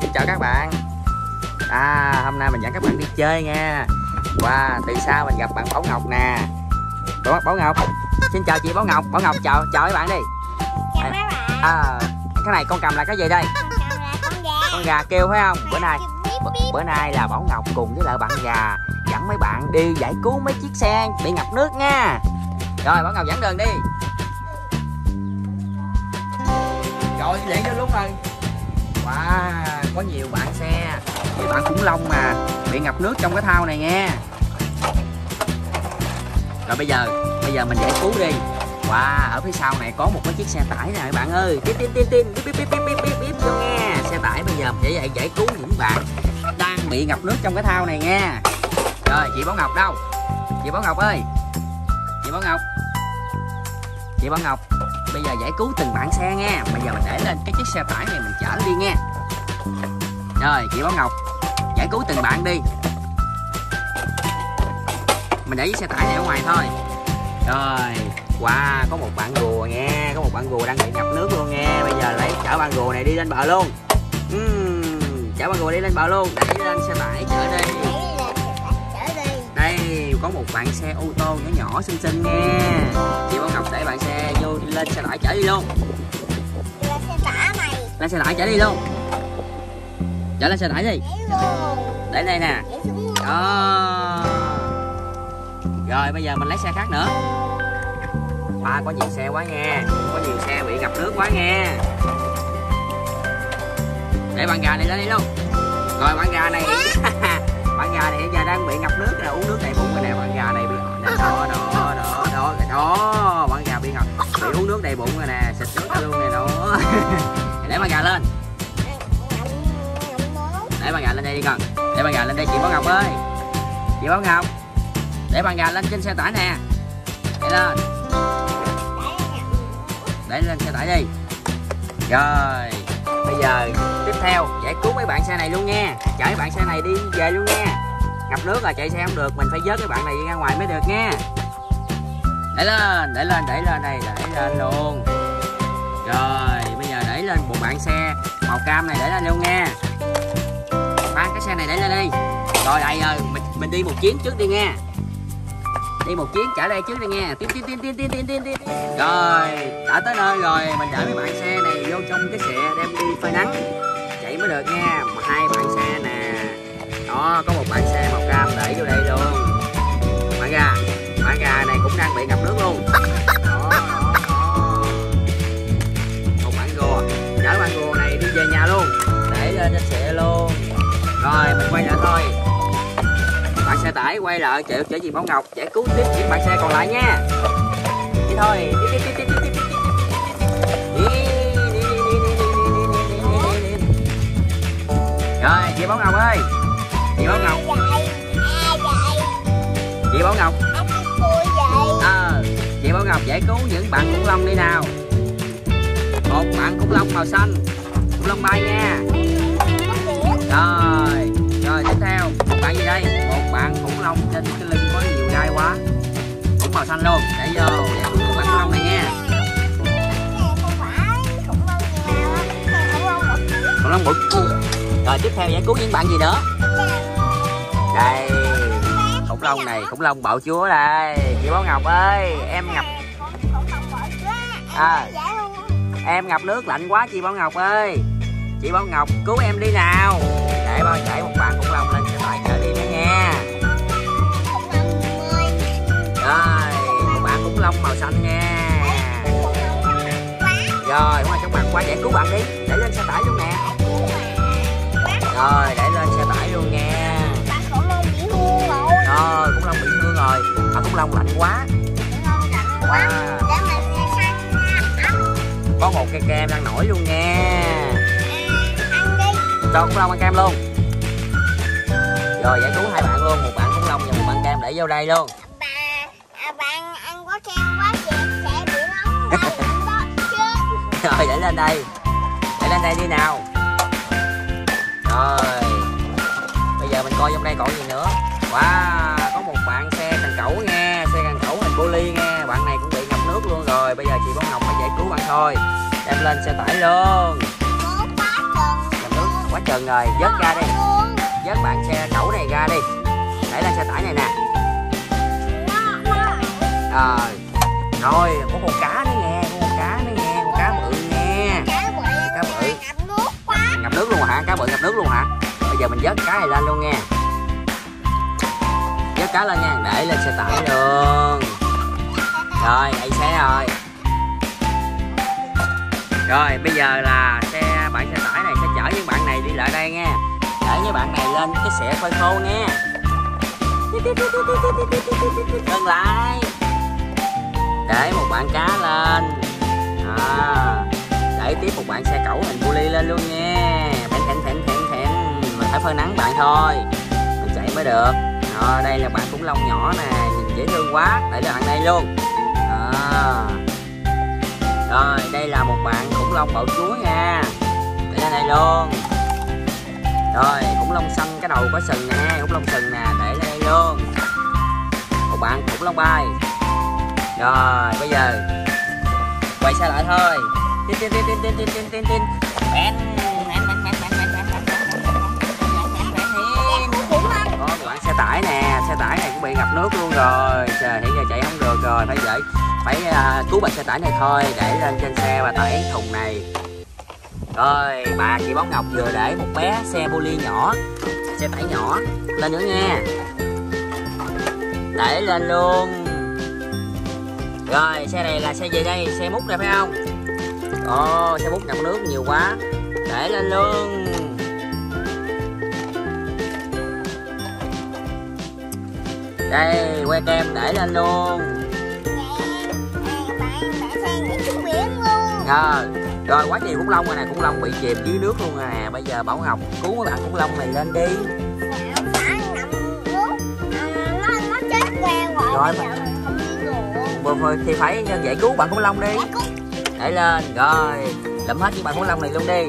Xin chào các bạn. Hôm nay mình dẫn các bạn đi chơi nha. Và từ xa mình gặp bạn Bảo Ngọc nè. Đúng, Bảo Ngọc. Xin chào chị Bảo Ngọc. Bảo Ngọc chào các bạn đi. Chào các bạn. Cái này con cầm là cái gì đây? Con gà kêu phải không? Bữa nay là Bảo Ngọc cùng với lại bạn gà dẫn mấy bạn đi giải cứu mấy chiếc xe bị ngập nước nha. Rồi Bảo Ngọc dẫn đường đi. Rồi lẹ vô luôn rồi. Wow, có nhiều bạn xe thì bạn khủng long mà bị ngập nước trong cái thau này nha. Rồi bây giờ mình giải cứu đi. Wow, ở phía sau này có một cái chiếc xe tải nè bạn ơi. Bíp bíp bíp vô nghe. Xe tải bây giờ mình sẽ giải cứu những bạn đang bị ngập nước trong cái thau này nha. Rồi chị Bảo Ngọc đâu? Chị Bảo Ngọc ơi. Chị Bảo Ngọc. Chị Bảo Ngọc. Bây giờ giải cứu từng bạn xe nha. Bây giờ mình để lên cái chiếc xe tải này mình chở đi nha. Rồi chị Bảo Ngọc giải cứu từng bạn đi. Mình để chiếc xe tải này ở ngoài thôi. Rồi wow, có một bạn rùa nha. Có một bạn rùa đang bị ngập nước luôn nha. Bây giờ lấy chở bạn rùa này đi lên bờ luôn. Chở bạn rùa đi lên bờ luôn. Để lên xe tải chở đi. Đây có một bạn xe ô tô nhỏ nhỏ xinh xinh nha. Chị Bảo Ngọc để bạn xe vô lên xe tải chở đi luôn. Lên xe tải này. Lên xe tải chở đi luôn. Chở lên xe tải đi. Để đây nè. Đó. Rồi bây giờ mình lấy xe khác nữa. Có nhiều xe quá nha. Có nhiều xe bị ngập nước quá nha. Để bạn gà này lên đi luôn. Rồi bạn gà này bạn gà này giờ đang bị ngập nước rồi, uống nước đầy bụng rồi nè. Bạn gà này bị đó bạn gà bị ngập, bị uống nước đầy bụng rồi nè, xịt nước luôn nè đó. Để bạn gà lên. Để bạn gà lên đây đi con. Để bạn gà lên đây chị Bảo Ngọc ơi. Chị Bảo Ngọc. Để bạn gà lên trên xe tải nè. Để lên. Để lên xe tải đi. Rồi bây giờ tiếp theo giải cứu mấy bạn xe này luôn nha. Chở mấy bạn xe này đi về luôn nha. Ngập nước rồi chạy xe không được, mình phải vớt cái bạn này ra ngoài mới được nha. Để lên, để lên, để lên đây, để lên luôn. Rồi bây giờ để lên một bạn xe màu cam này, để lên luôn nha. Ba cái xe này để lên đi. Rồi đây ơi, mình đi một chuyến trước đi nha. Đi một chuyến chở đây trước đi nghe. Tiến. Rồi đã tới nơi rồi. Mình để mấy bạn xe này vô trong cái xe, đem đi phơi nắng chạy mới được nha. Mà hai bạn xe nè. Đó, có một bạn xe màu cam để vô đây luôn. Bạn gà này cũng đang bị ngập nước luôn. Đó. Một bạn rùa. Chở bạn rùa này đi về nhà luôn. Để lên trên xe luôn. Rồi mình quay lại thôi. Bạn xe tải quay lại chở chị Bảo Ngọc giải cứu tiếp những bạn xe còn lại nha. Đi thôi. Rồi chị Bảo Ngọc ơi. Chị Bảo Ngọc. Chị Bảo Ngọc. Chị Bảo Ngọc giải cứu những bạn khủng long đi nào. Một bạn khủng long màu xanh. Khủng long bay nha. Rồi tiếp theo một bạn gì đây? Một bạn khủng long trên cái lưng có nhiều gai quá, cũng màu xanh luôn. Để vô giải cứu bạn khủng long này nha. Khủng long bự. Rồi tiếp theo giải cứu những bạn gì nữa? Đây khủng long này, khủng long bạo chúa đây. Chị Bảo Ngọc ơi, em ngập. Em ngập nước lạnh quá chị Bảo Ngọc ơi. Chị Bảo Ngọc cứu em đi nào. Để bao chạy một bạn khủng long lên xe tải chở đi nữa nha. Rồi một bạn khủng long màu xanh nha. Rồi đúng rồi, các bạn qua giải cứu bạn đi. Để lên xe tải luôn nè. Rồi để lên xe tải luôn nha. Khủng long bị thương rồi. Rồi khủng long bị thương rồi. Khủng long lạnh quá. Có một cây kem đang nổi luôn nha. Cho khủng long ăn kem luôn. Rồi giải cứu hai bạn luôn. Một bạn khủng long và một bạn kem để vô đây luôn. Bạn ăn quá kem quá chị sẽ bị nóng đâu. Rồi để lên đây. Để lên đây đi nào. Rồi bây giờ mình coi trong đây còn gì nữa. Wow, có một bạn xe cần cẩu nha. Xe cần cẩu hình poly nha. Bạn này cũng bị ngập nước luôn rồi. Bây giờ chị Bảo Ngọc phải giải cứu bạn thôi. Đem lên xe tải luôn. Quá chừng rồi, vớt ra đi, vớt bạn xe cẩu này ra đi, để lên xe tải này nè. Rồi có con cá nữa nghe, con cá bự nghe, cá bự ngập nước luôn hả? Cá bự ngập nước luôn hả? Bây giờ mình vớt cá này lên luôn nghe, vớt cá lên nha, để lên xe tải luôn. Rồi đây xe rồi. Rồi bây giờ là xe bạn xe tải này sẽ chở những bạn này đi lại đây nghe, để những bạn này lên cái xẻ phơi khô nghe. Dừng lại, để một bạn cá lên, để tiếp một bạn xe cẩu hình bu ly lên luôn nha. Thẹn mà phải phơi nắng bạn thôi, mình chạy mới được. Đây là bạn khủng long nhỏ nè, nhìn dễ thương quá, để lên bạn đây luôn. Rồi đây là một bạn khủng long bạo chúa nha, để lên đây luôn. Rồi khủng long xanh cái đầu có sừng nè, khủng long sừng nè, để lên đây luôn. Một bạn khủng long bay. Rồi bây giờ quay xe lại thôi. Có đoạn xe tải nè, xe tải này cũng bị ngập nước luôn rồi, hiện giờ chạy không được rồi, phải cứu bạn xe tải này thôi, để lên trên xe và tải thùng này. Rồi bà chị Bảo Ngọc vừa để một bé xe bu ly nhỏ, xe tải nhỏ lên nữa nghe, để lên luôn. Rồi xe này là xe gì đây? Xe múc này phải không? Xe múc ngập nước nhiều quá, để lên luôn. Đây que kem để lên luôn. Rồi quá nhiều khủng long rồi nè, khủng long bị chìm dưới nước luôn rồi nè. Bây giờ Bảo Ngọc cứu mấy bạn khủng long này lên đi. Nó chết rồi. Vừa thì phải dễ cứu bạn khủng long đi, để lên. Rồi lụm hết những bạn khủng long này luôn đi.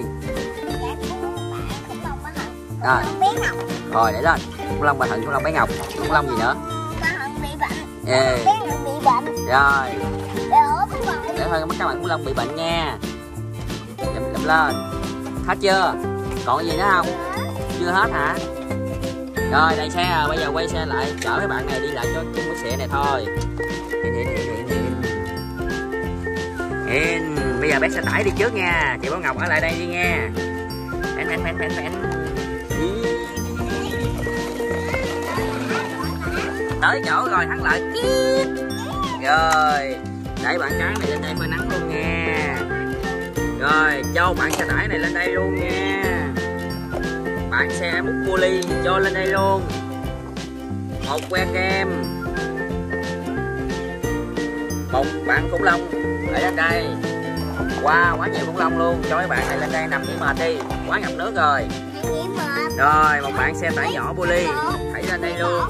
Rồi để lên khủng long bà Thận, khủng long bé Ngọc, khủng long gì nữa? Rồi để thôi các bạn khủng long bị bệnh nha, lụm lên. Hết chưa? Còn gì nữa không? Chưa hết hả? Rồi đây xe rồi, bây giờ quay xe lại chở mấy bạn này đi lại cho chung cái xe này thôi. Bây giờ bé xe tải đi trước nha, chị Bảo Ngọc ở lại đây đi nha. Tới chỗ rồi thắng lợi. Rồi để bạn cá này lên đây phơi nắng luôn nha. Rồi cho bạn xe tải này lên đây luôn nha, bạn xe múc bu ly cho lên đây luôn. Một que kem, một bạn khủng long để lên đây. Wow, quá nhiều khủng long luôn, cho mấy bạn này lên đây nằm nghỉ mệt đi, quá ngập nước rồi. Rồi một bạn xe tải nhỏ bu ly hãy lên đây luôn.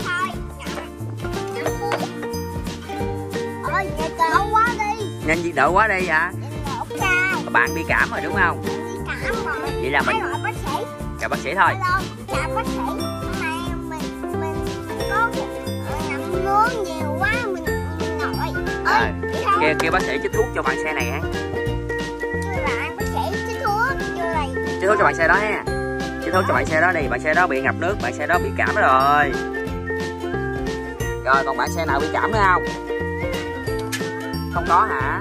Nhìn đỡ quá đi hả? Bạn bị cảm rồi đúng không? Vậy là mình chào bác sĩ thôi. Chào bác sĩ, mình có ngậm nướng nhiều quá mình nổi. Kêu bác sĩ chích thuốc cho bạn xe này ha. Bác sĩ chích thuốc vô này. Chích thuốc cho bạn xe đó ha. Chích thuốc cho bạn xe đó đi, bạn xe đó bị ngập nước, bạn xe đó bị cảm rồi. Rồi còn bạn xe nào bị cảm nữa không? Không có hả?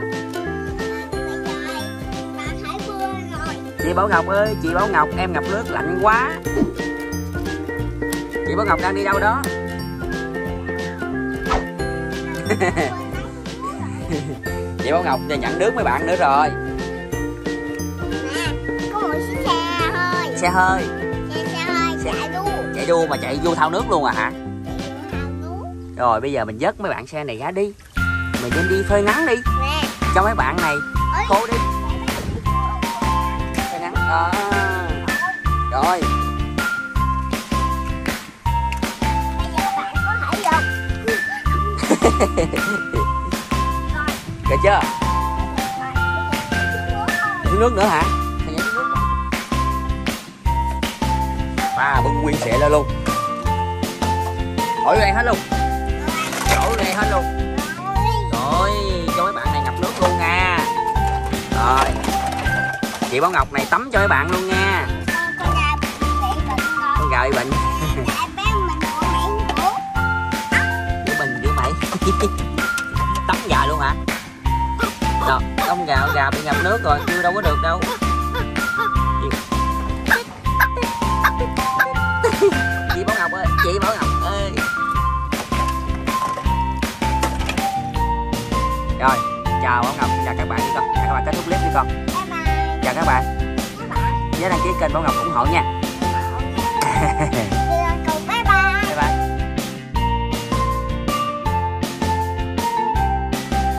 Chị Bảo Ngọc ơi, chị Bảo Ngọc em ngập nước lạnh quá. Chị Bảo Ngọc đang đi đâu đó? Chị Bảo Ngọc thì nhận nước mấy bạn nữa rồi. Có một chiếc xe hơi. Xe hơi. Xe hơi chạy đua. Chạy đua mà chạy vô thao nước luôn à hả? Rồi bây giờ mình vớt mấy bạn xe này ra đi. Mình nên đi phơi nắng đi. Cho mấy bạn này khô đi. Rồi bây giờ bạn có hãy được. Được chưa? Uống nước nữa hả? Bưng nguyên xệ lên luôn. Ổi đây hết luôn. Ổi đây hết luôn. Rồi cho mấy bạn này ngập nước luôn nha. Rồi chị Bảo Ngọc này tắm cho mấy bạn luôn nha. cơm gạo, gà bị ngập nước rồi, chưa đâu có được đâu. Chị Bảo Ngọc ơi, chị Bảo Ngọc ơi. Rồi, chào Bảo Ngọc, chào các bạn đi con. Chào các bạn, kết thúc clip đi con. Bye bye. Chào các bạn. Bye bye. Nhớ đăng ký kênh Bảo Ngọc ủng hộ nha.